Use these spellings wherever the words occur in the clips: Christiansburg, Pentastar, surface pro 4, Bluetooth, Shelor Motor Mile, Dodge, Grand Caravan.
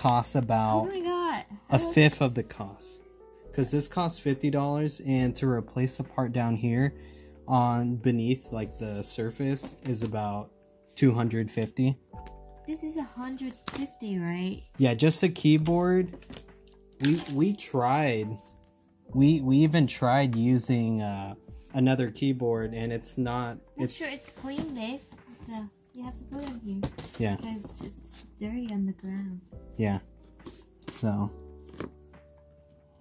costs about a fifth of the cost. Because this costs $50, and to replace a part down here on beneath like the surface is about $250. This is $150, right? Yeah, just the keyboard. We even tried using another keyboard, and it's not. Make sure it's clean, babe. So you have to put it here. Yeah. Because it's dirty on the ground. Yeah. So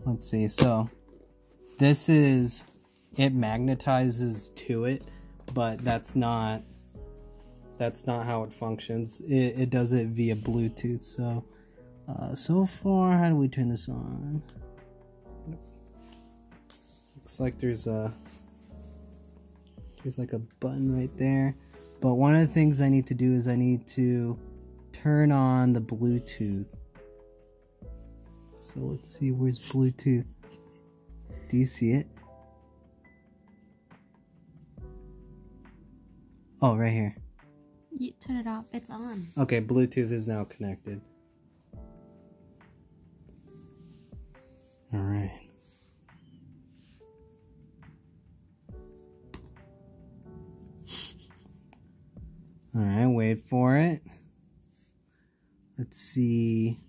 let's see. So this is it magnetizes to it, but that's not. That's not how it functions. It does it via Bluetooth. So, so far, how do we turn this on? Looks like there's like a button right there. But one of the things I need to do is I need to turn on the Bluetooth. So let's see, where's Bluetooth? Do you see it? Oh, right here. You turn it off. It's on. Okay, Bluetooth is now connected. All right. All right, wait for it. Let's see.